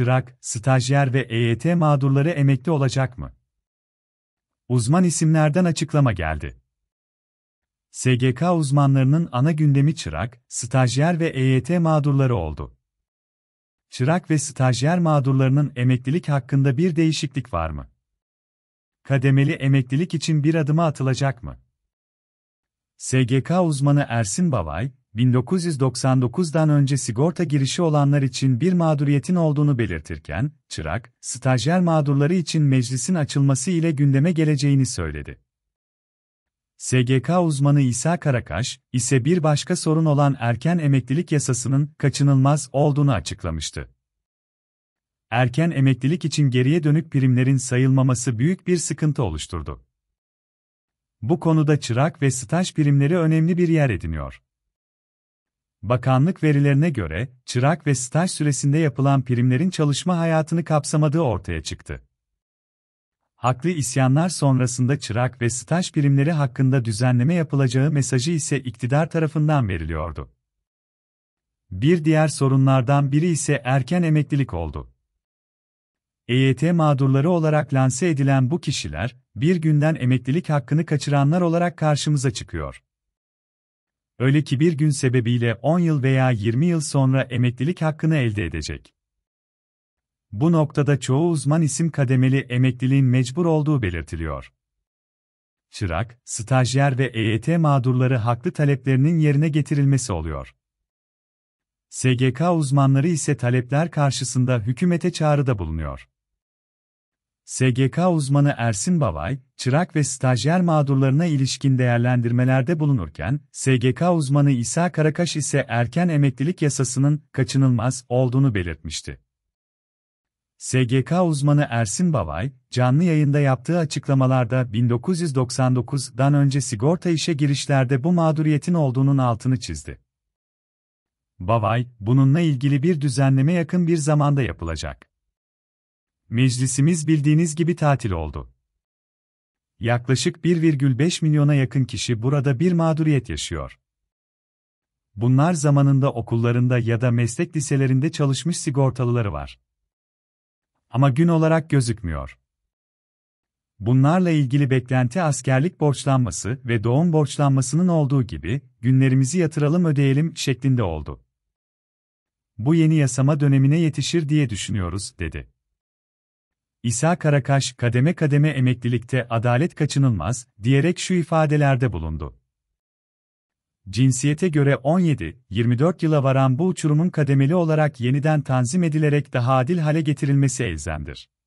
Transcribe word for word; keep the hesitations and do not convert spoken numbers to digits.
çırak, stajyer ve E Y T mağdurları emekli olacak mı? Uzman isimlerden açıklama geldi. S G K uzmanlarının ana gündemi çırak, stajyer ve E Y T mağdurları oldu. Çırak ve stajyer mağdurlarının emeklilik hakkında bir değişiklik var mı? Kademeli emeklilik için bir adıma atılacak mı? S G K uzmanı Ersin Bavay, bin dokuz yüz doksan dokuzdan önce sigorta girişi olanlar için bir mağduriyetin olduğunu belirtirken, çırak, stajyer mağdurları için meclisin açılması ile gündeme geleceğini söyledi. S G K uzmanı İsa Karakaş, ise bir başka sorun olan erken emeklilik yasasının kaçınılmaz olduğunu açıklamıştı. Erken emeklilik için geriye dönük primlerin sayılmaması büyük bir sıkıntı oluşturdu. Bu konuda çırak ve staj primleri önemli bir yer ediniyor. Bakanlık verilerine göre, çırak ve staj süresinde yapılan primlerin çalışma hayatını kapsamadığı ortaya çıktı. Haklı isyanlar sonrasında çırak ve staj primleri hakkında düzenleme yapılacağı mesajı ise iktidar tarafından veriliyordu. Bir diğer sorunlardan biri ise erken emeklilik oldu. E Y T mağdurları olarak lanse edilen bu kişiler, bir günden emeklilik hakkını kaçıranlar olarak karşımıza çıkıyor. Öyle ki bir gün sebebiyle on yıl veya yirmi yıl sonra emeklilik hakkını elde edecek. Bu noktada çoğu uzman isim kademeli emekliliğin mecbur olduğu belirtiliyor. Çırak, stajyer ve E Y T mağdurları haklı taleplerinin yerine getirilmesi oluyor. S G K uzmanları ise talepler karşısında hükümete çağrıda bulunuyor. S G K uzmanı Ersin Bavay, çırak ve stajyer mağdurlarına ilişkin değerlendirmelerde bulunurken, S G K uzmanı İsa Karakaş ise erken emeklilik yasasının kaçınılmaz olduğunu belirtmişti. S G K uzmanı Ersin Bavay, canlı yayında yaptığı açıklamalarda bin dokuz yüz doksan dokuzdan önce sigorta işe girişlerde bu mağduriyetin olduğunun altını çizdi. Bavay, bununla ilgili bir düzenleme yakın bir zamanda yapılacak. Meclisimiz bildiğiniz gibi tatil oldu. Yaklaşık bir virgül beş milyona yakın kişi burada bir mağduriyet yaşıyor. Bunlar zamanında okullarında ya da meslek liselerinde çalışmış sigortalıları var. Ama gün olarak gözükmüyor. Bunlarla ilgili beklenti askerlik borçlanması ve doğum borçlanmasının olduğu gibi, günlerimizi yatıralım ödeyelim şeklinde oldu. Bu yeni yasama dönemine yetişir diye düşünüyoruz, dedi. İsa Karakaş, kademe kademe emeklilikte adalet kaçınılmaz, diyerek şu ifadelerde bulundu. Cinsiyete göre on yedi yirmi dört yıla varan bu uçurumun kademeli olarak yeniden tanzim edilerek daha adil hale getirilmesi elzemdir.